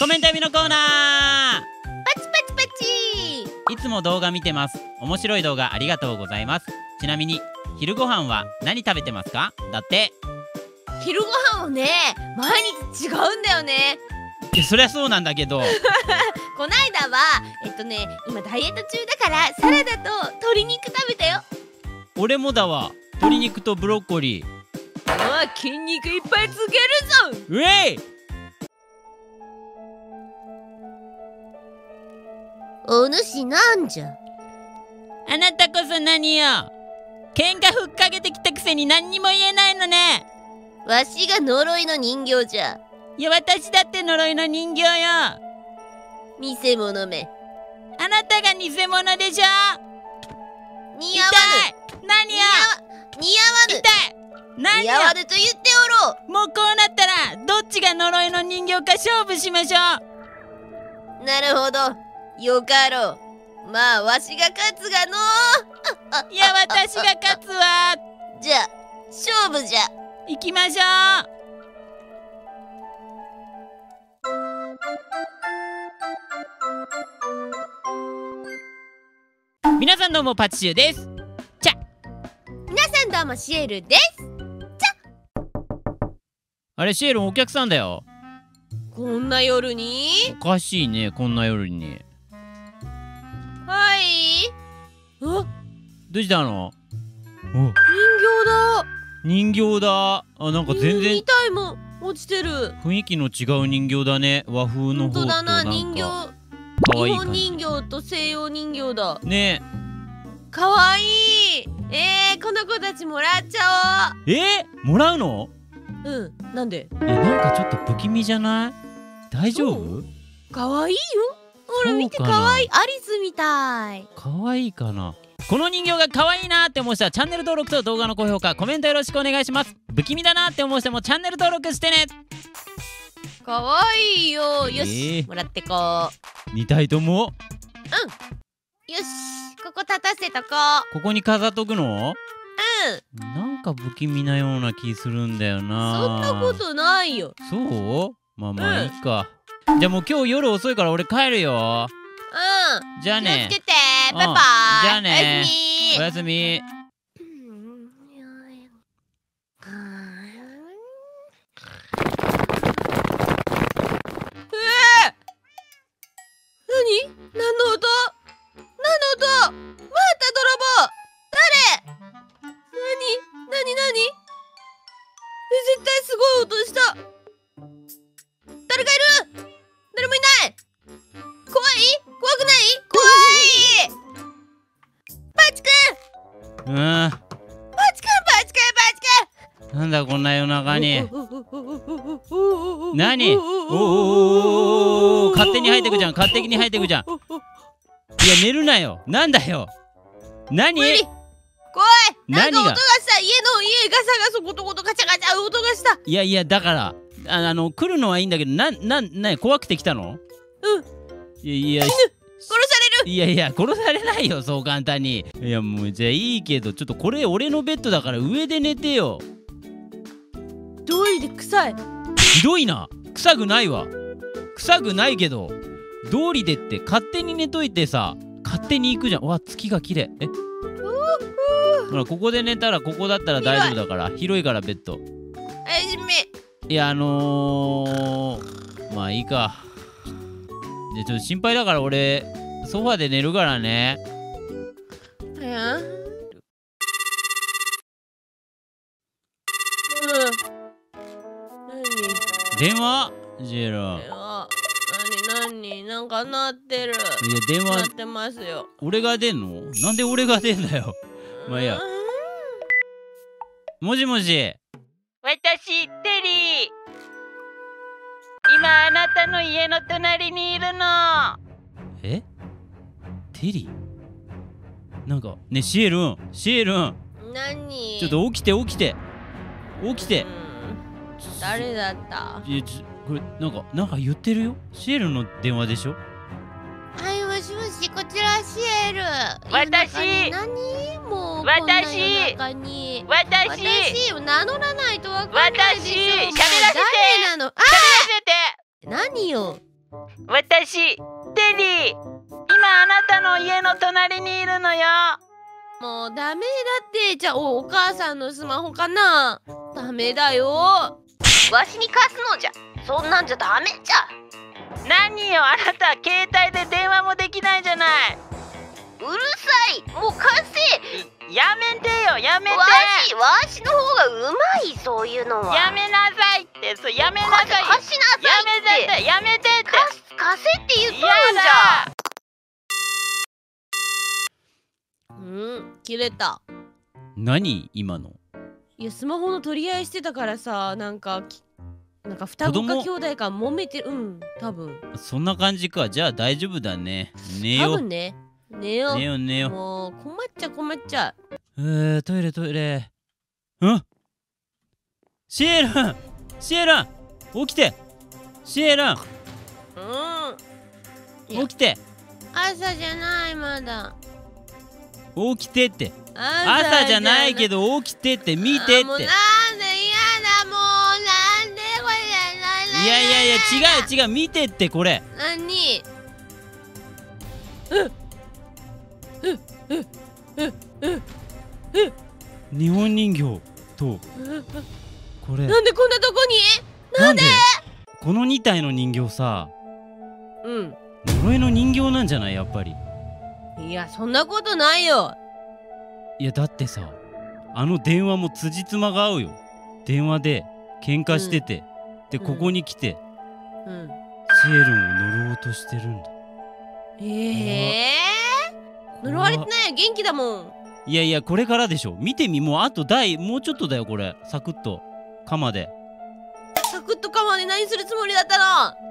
コメント読みのコーナー。パチパチパチ。いつも動画見てます。面白い動画ありがとうございます。ちなみに昼ご飯は何食べてますか？だって昼ご飯をね、毎日違うんだよね。いや、そりゃそうなんだけどこないだは今ダイエット中だからサラダと鶏肉食べたよ。俺もだわ。鶏肉とブロッコリー。ああ、筋肉いっぱいつけるぞ。うえい。お主なんじゃ。あなたこそ何よ。喧嘩ふっかけてきたくせに何にも言えないのね。わしが呪いの人形じゃ。いや、私だって呪いの人形よ。偽物め。あなたが偽物でしょ。似合わぬ。何よ。似合わぬ。痛い。何よ。似合わぬと言っておろう。もうこうなったらどっちが呪いの人形か勝負しましょう。なるほど。よかろう。まあわしが勝つがのう。いや、私が勝つわ。じゃあ勝負じゃ。行きましょう。皆さんどうも、パチシューです。ちゃ。皆さんどうも、シエルです。ちゃ。あれ、シエルお客さんだよ。こんな夜におかしいね、こんな夜に。はい。あ、どうしたの？人形だ、人形だ。あ、なんか全然見たいもん落ちてる。雰囲気の違う人形だね。和風の方となんか人形、日本人形と西洋人形だね。かわいい。この子たちもらっちゃおう。もらうの？うん。なんで？なんかちょっと不気味じゃない？大丈夫？かわいいよ。ほら見て、かわいい。アリスみたい。かわいいかな。この人形が可愛いなーって思う人はチャンネル登録と動画の高評価、コメントよろしくお願いします。不気味だなーって思う人もチャンネル登録してね。可愛いよ。よし、もらってこう。2体とも。うん。よし、ここ立たせとこう。ここに飾っとくの？うん。なんか不気味なような気するんだよな。そんなことないよ。そう？まあまあいいか。じゃあもう今日夜遅いから俺帰るよ。うん。じゃあね。気をつけて。バイバイ。じゃあね。おやすみ。うえ。何？何の音？何の音？また泥棒。誰？何？絶対すごい音した。誰かいる？誰もいない。怖い？怖くない？怖い。パチくん。パチくん。なんだこんな夜中に。何？お、勝手に入ってくじゃん。いや、寝るなよ。なんだよ。何？怖い。なんか音がした。家ガサガサゴトゴトガチャガチャ音がした。いやいや、だから来るのはいいんだけど、怖くて来たの？うん。いや。殺される。いやいや、殺されないよ、そう簡単に。いや、もうじゃあいいけど、ちょっとこれ俺のベッドだから上で寝てよ。どうりで臭い。ひどいな。臭くないわ。臭くないけど、どうりでって勝手に寝といてさ、勝手に行くじゃん。わ、月が綺麗。ほら、ここで寝たら、ここだったら大丈夫だから、広いからベッド。いや、まあいいか。で、ちょっと心配だから俺ソファで寝るからね。電話？ジェロ。何？なんか鳴ってる。いや、電話鳴ってますよ。俺が出んの？なんで俺が出んだよ。まあいいや。もしもし。私テリー。今あなたの家の隣にいるの。え？テリー？なんかね、シエルン。何？ちょっと起きて。誰だった？いや、これなんか言ってるよ。シエルの電話でしょ？はい、もしもし、こちらシエル。私。何？もう私を名乗らないとわかんないでしょ。私。喋らせて。何よ。私、テディ、今あなたの家の隣にいるのよ。もうダメだって。じゃあお母さんのスマホかな。ダメだよ。わしに貸すのじゃ。そんなんじゃダメじゃ。何よあなた、携帯で電話もできないじゃない。うるさい、もう貸せ。やめてよ、やめて。わしの方がうまい、そういうのは。やめなさいって、そう、やめなさい。貸しなさいって。やめてって。貸せって言っとるんじゃ。切れた。何今の。いや、スマホの取り合いしてたからさ、なんか双子か兄弟か揉めてる。多分そんな感じか。じゃあ大丈夫だね。寝よう。多分ね。寝よう。寝よう寝よう。もう困っちゃ困っちゃ。トイレトイレ。ん？シエラン、シエラン、起きて。シエラン。起きて。朝じゃないまだ。起きてって。朝じゃないけど起きてって、見てって。もうなんで嫌だもう。いやいやいや、違う違う、見てってこれ。何？日本人形とこれ。なんでこんなとこに？なんで？この2体の人形さ、呪いの人形なんじゃないやっぱり。いや、そんなことないよ。いやだってさ、あの電話も辻褄が合うよ。電話で喧嘩してて。で、ここに来て、シエルンを呪おうとしてるんだ。呪われてないよ、元気だもん。いやいや、これからでしょ。見てみ、もうあともうちょっとだよ、これ。サクッと、鎌で。サクッと鎌で何するつもりだったの？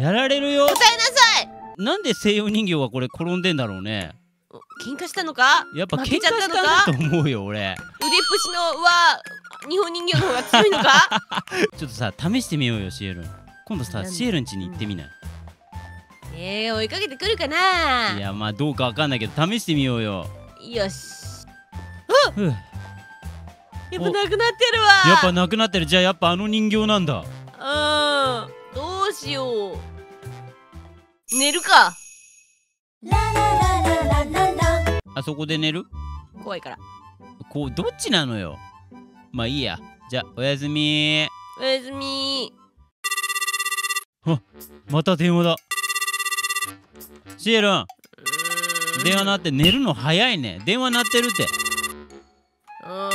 やられるよ。答えなさい。なんで西洋人形はこれ転んでんだろうね。喧嘩したのか？やっぱ喧嘩したんだと思うよ、俺。腕っぷしのは日本人形の方が強いのか？ちょっとさ、試してみようよ、シエルン。今度さ、シエルン家に行ってみない？追いかけてくるかな？いや、まあどうかわかんないけど、試してみようよ。よし。あっ！やっぱなくなってるわ。やっぱなくなってる。じゃあやっぱあの人形なんだ。どうしよう。寝るか。あそこで寝る？怖いから。こう、どっちなのよ。まあいいや。じゃあおやすみ。おやすみ。あ、また電話だ。シエルン、電話鳴って。寝るの早いね。電話鳴ってるって。ほら、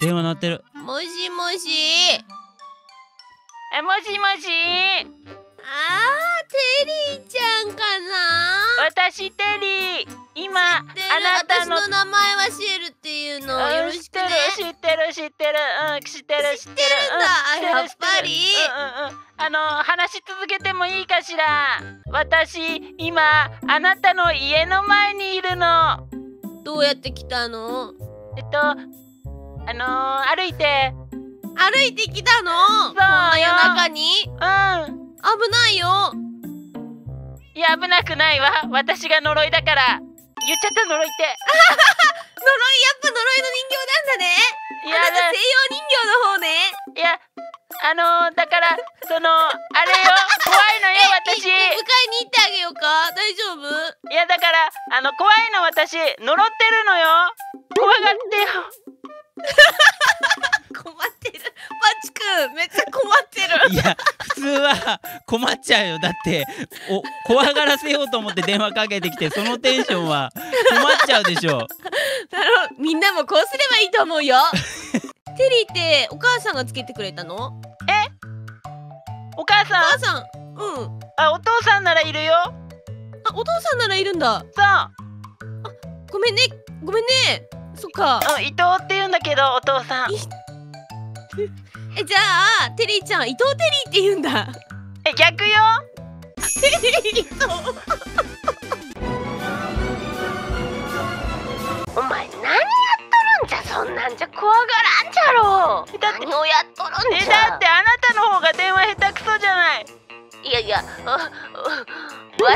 電話鳴ってる。もしもし。もしもし。テリーちゃんかな。私テリー。今あなたの私の名前はシエルっていうのをよろしくね。知ってる知ってるんだ。やっぱり話し続けてもいいかしら。私今あなたの家の前にいるの。どうやって来たの？歩いて来たの。こんな夜中に。危ないよ。いや、危なくないわ。私が呪いだから。言っちゃった、呪いって。呪い、やっぱ呪いの人形なんだね。いや、あなた西洋人形の方ね。いや、だからあれよ、怖いのよ私。迎えに行ってあげようか。大丈夫？いや、だから怖いの私。呪ってるのよ。怖がってよ。困ってる。パチくん、めっちゃ困ってる。いや、普通は困っちゃうよ。だって怖がらせようと思って電話かけてきて、そのテンションは困っちゃうでしょ。みんなもこうすればいいと思うよ。テリーってお母さんがつけてくれたの？お母さん。お父さんならいるよ。あ、お父さんならいるんだ。そう。あ、ごめんね。そっか。伊藤って言うんだけど、お父さん。じゃあテリーちゃん、伊藤テリーって言うんだ。逆よ。テリー伊藤。お前何やっとるんじゃ。そんなんじゃ怖がらんじゃろ。何をやっとるんじゃ。だってあなたの方が電話下手くそじゃない。いやいや、わ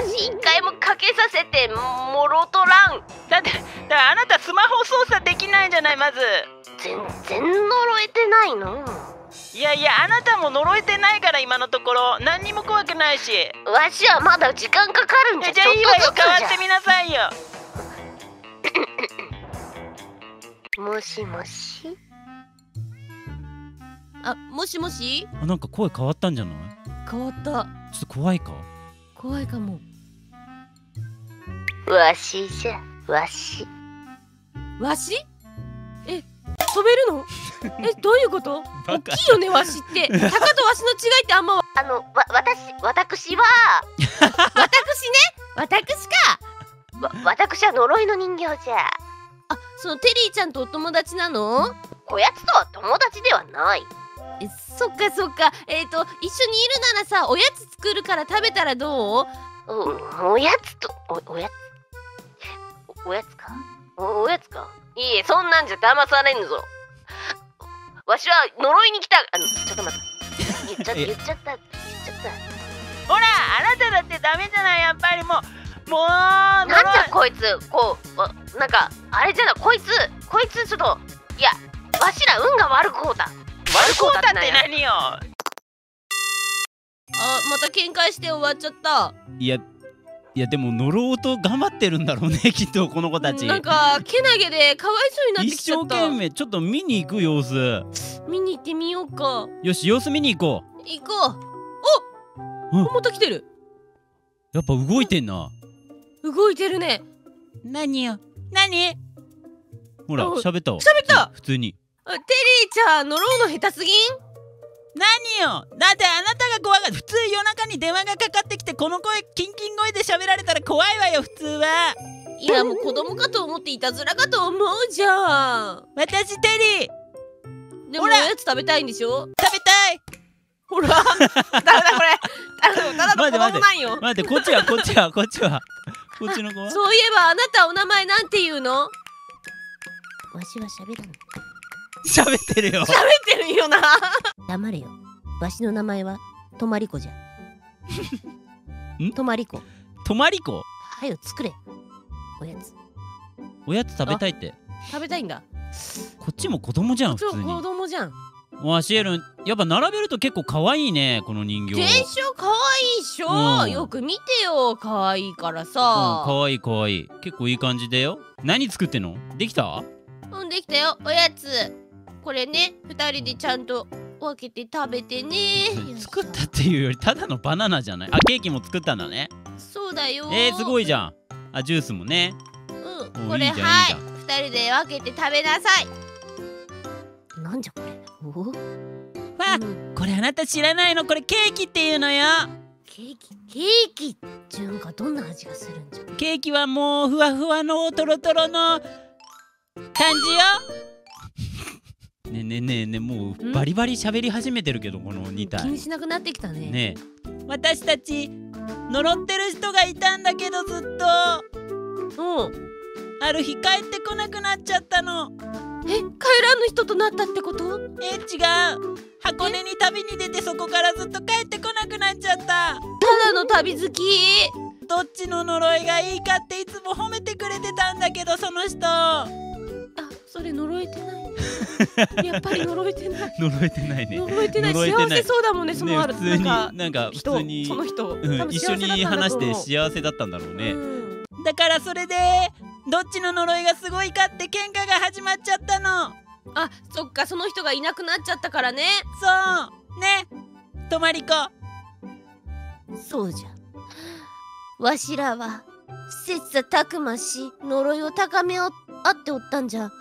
し一回もかけさせてもろとらん。だからあなたスマホ操作できないじゃない。まず全然呪えてないの。いやいや、あなたも呪えてないから今のところ何にも怖くないし。わしはまだ時間かかるんじゃ。じゃあいいわよ、変わってみなさいよ。もしもし。あ、もしもし。あ、なんか声変わったんじゃない？変わった。ちょっと怖いか。怖いかも。わしじゃ、わし。わし？え、飛べるの？え、どういうこと？大きいよね、わしって。鷹とわしの違いってあんま。私は私は呪いの人形じゃ。あ、そのテリーちゃんとお友達なの？こやつとは友達ではない。え、そっかそっか。一緒にいるならさ、おやつ作るから食べたらどう？おやつか。いいえ、そんなんじゃ騙されんぞ。わしは呪いに来た。ちょっと待って。言っちゃった。ほら、あなただってダメじゃない。やっぱりもうなんじゃこいつ。なんかあれじゃな。こいつちょっと、いや、わしら運が悪こうだ。悪こうだって何よ。あ、また喧嘩して終わっちゃった。いやでも呪おうと頑張ってるんだろうね、きっとこの子たち。なんかけなげでかわいそうになってきちゃった。一生懸命ちょっと見に行く様子。見に行ってみようか。よし、様子見に行こう。お、また来てる。やっぱ動いてんな。動いてるね。何よ、何。ほら、喋った。普通に。テリーちゃん、呪うの下手すぎん？何よ、だってあなたが怖がる。普通夜中に電話がかかってきてこの声、キンキン声で喋られたら怖いわよ、普通は。いや、もう子供かと思っていたずらかと思うじゃん。私テリー。でもおやつ食べたいんでしょ？食べたい。ほら、だめだこれ。ただの子供なんよ。待って、こっちは。こっちの子は。そういえばあなたお名前なんて言うの？わしは喋らない。喋ってるよな。黙れよ。わしの名前はとまりこじゃ。とまりこ。はよ作れ。おやつ食べたいって。食べたいんだ。こっちも子供じゃん。普通に子供じゃん。わしえるん、やっぱ並べると結構可愛いね、この人形。全勝可愛いっしょ。よく見てよ、可愛いからさ。可愛い。結構いい感じだよ。何作ってんの？できた？できたよ、おやつ。これね、2人でちゃんと分けて食べてね。作ったっていうよりただのバナナじゃない。あ、ケーキも作ったんだね。そうだよ。すごいじゃん。あ、ジュースもね。うん、これはい、2人で分けて食べなさい。なんじゃこれ。わ、これあなた知らないの？これケーキっていうのよ。ケーキ。純がどんな味がするんじゃ。ケーキはもうふわふわのトロトロの感じよ。ねえ、もうバリバリ喋り始めてるけど、この2体気にしなくなってきたね。ねえ、私たち呪ってる人がいたんだけど、ずっとある日帰ってこなくなっちゃったの。え、帰らぬ人となったってこと？え、違う。箱根に旅に出て、そこからずっと帰ってこなくなっちゃった。ただの旅好き。どっちの呪いがいいかっていつも褒めてくれてたんだけど、その人。それ呪えてない。やっぱり呪えてない。呪えてない。幸せそうだもんね、そのある。なんか普通にその人一緒に話して幸せだったんだろうね。だからそれでどっちの呪いがすごいかって喧嘩が始まっちゃったの。あ、そっか、その人がいなくなっちゃったからね。そうね、とまりこ。そうじゃ。わしらは切磋琢磨し呪いを高め合っておったんじゃ。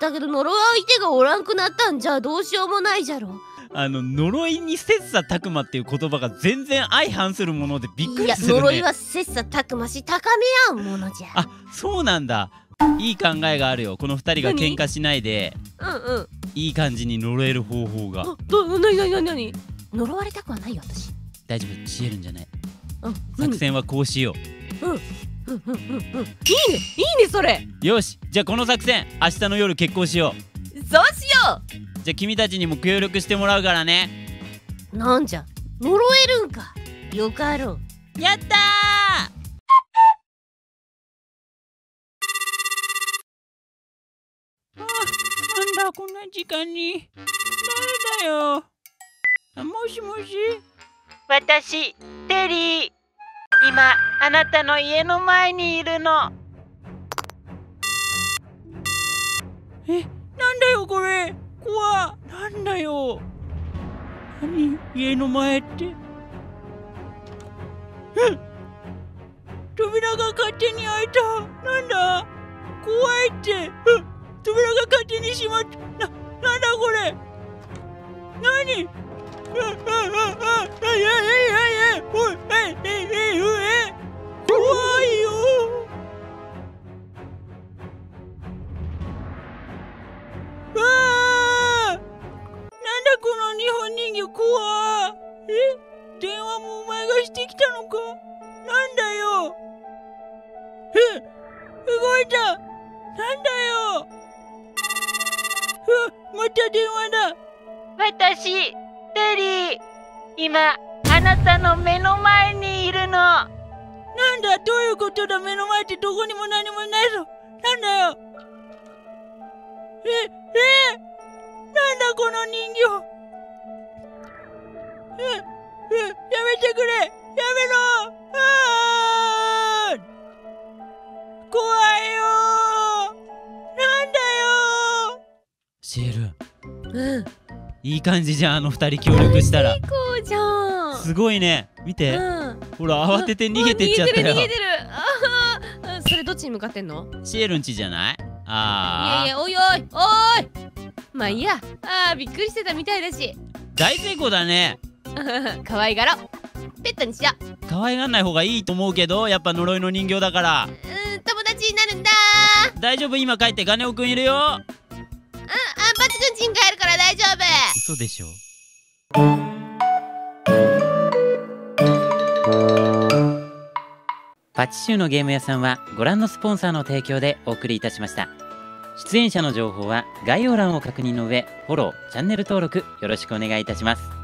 だけど呪う相手がおらんくなったんじゃ、どうしようもないじゃろ。呪いに切磋琢磨っていう言葉が全然相反するものでびっくりするね。いや、呪いは切磋琢磨し高め合うものじゃ。あ、そうなんだ。いい考えがあるよ。この2人が喧嘩しないで、いい感じに呪える方法が。なに。呪われたくはないよ、私。大丈夫、知恵るんじゃない。作戦はこうしよう。いいね、それ。よし、じゃあこの作戦、明日の夜決行しよう。そうしよう。じゃあ君たちにも協力してもらうからね。なんじゃ、呪えるんか。よかろう。やったー。なんだこんな時間に。誰だ。だよ。もしもし、私テリー。今あなたの家の前にいるの。え、なんだよこれ。怖。なんだよ。何、家の前って。扉が勝手に開いた。なんだ、怖いって。扉が勝手に閉まった。なんだこれ。何。怖いよ。なんだこの日本人形。怖。え、電話もお前がしてきたのか。なんだよ。動いた。なんだよ。また電話だ。私テリー、今あなたの目の前にいるの。なんだ、どういうことだ。目の前ってどこにも何もないぞ。なんだよ。なんだこの人形。やめてくれ。やめろ。怖いよ。なんだよ。シール。いい感じじゃん、あの二人協力したら。すごいね、見て、ほら慌てて逃げてっちゃったよ。逃げてる。それどっちに向かってんの？シエルんちじゃない？ああ。いやいや、おいおいおい。まあいいや。ああ、びっくりしてたみたいだし。大成功だね。可愛がろ。ペットにしよう。可愛がんない方がいいと思うけど、やっぱ呪いの人形だから。友達になるんだ。大丈夫、今帰ってガネオくんいるよ。うん、あんぱちくんちん帰るから大丈夫。嘘でしょ。パチシューのゲーム屋さんはご覧のスポンサーの提供でお送りいたしました。出演者の情報は概要欄を確認の上、フォロー、チャンネル登録よろしくお願いいたします。